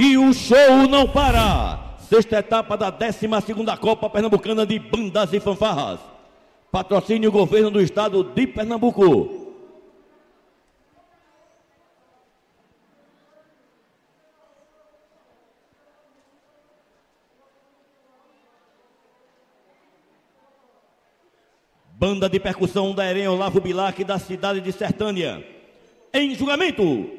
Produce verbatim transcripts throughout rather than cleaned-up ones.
E o show não para. Sexta etapa da décima segunda Copa Pernambucana de Bandas e Fanfarras. Patrocínio Governo do Estado de Pernambuco. Banda de percussão da Eren Olavo Bilac, da cidade de Sertânia. Em julgamento.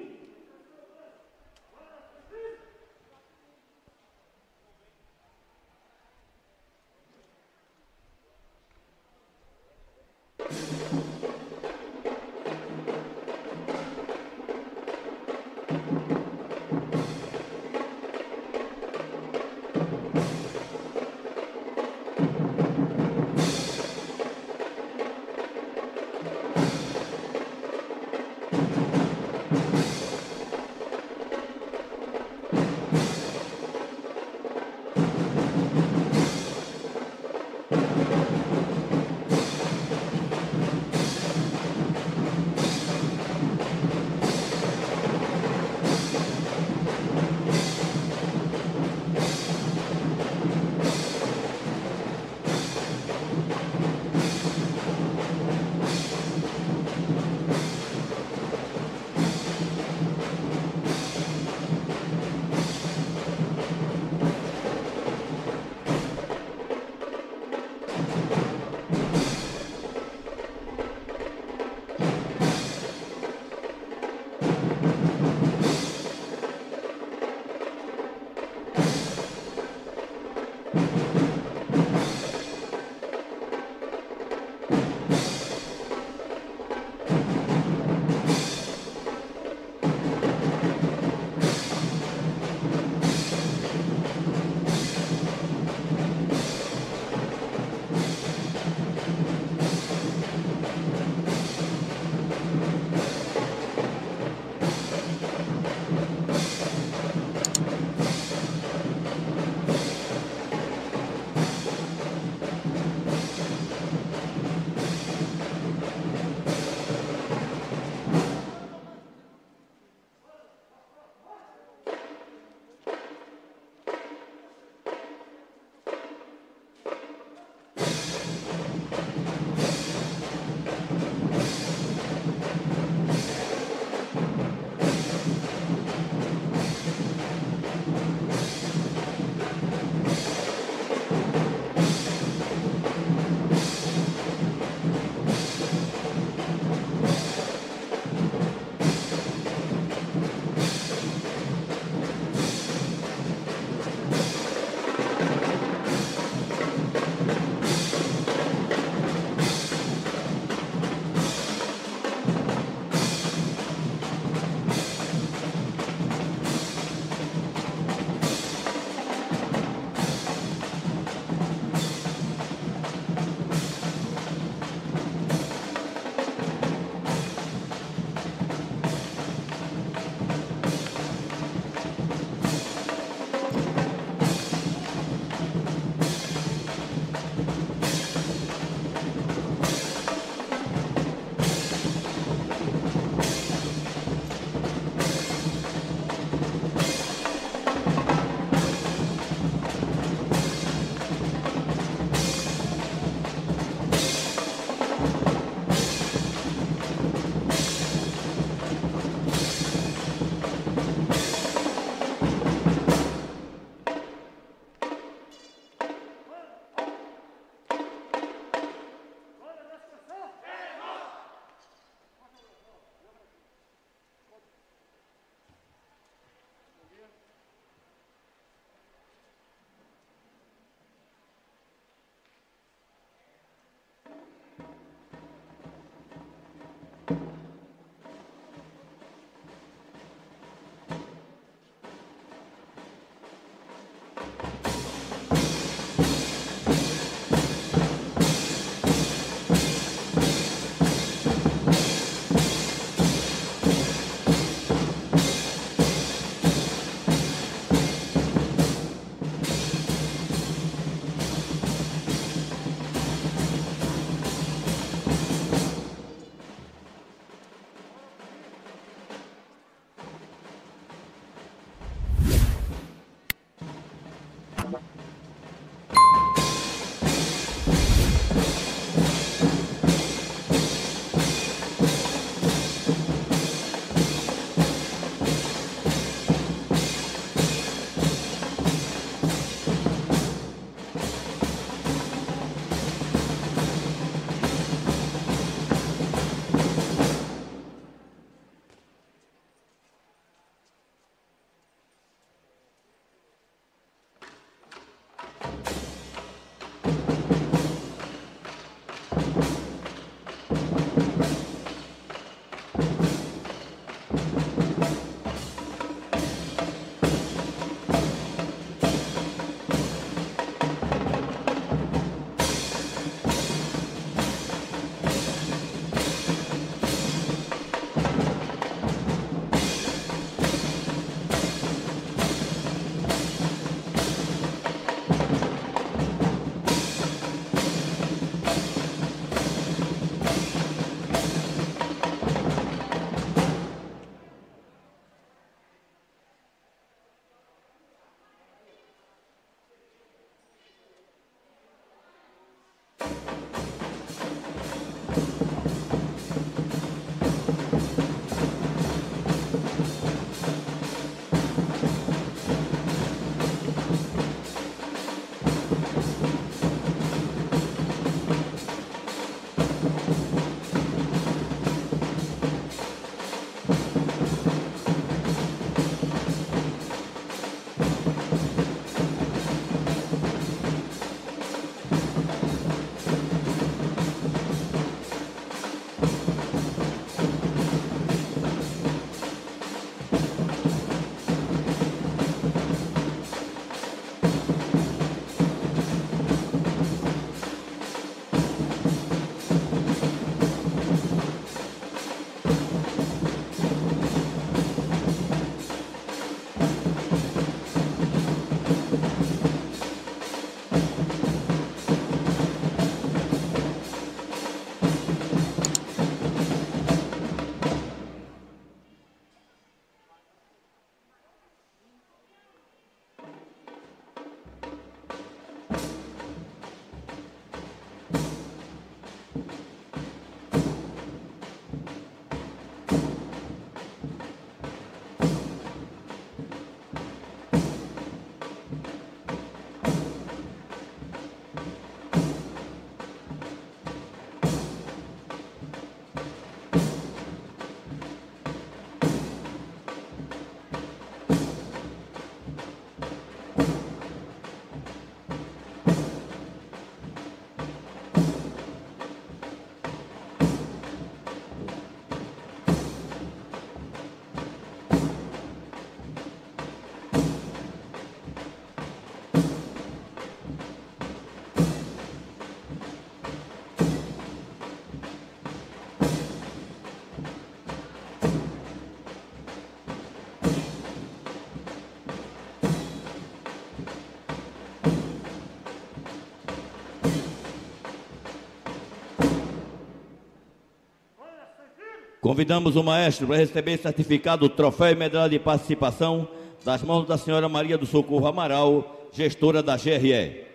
Convidamos o maestro para receber certificado, troféu e medalha de participação das mãos da senhora Maria do Socorro Amaral, gestora da G R E.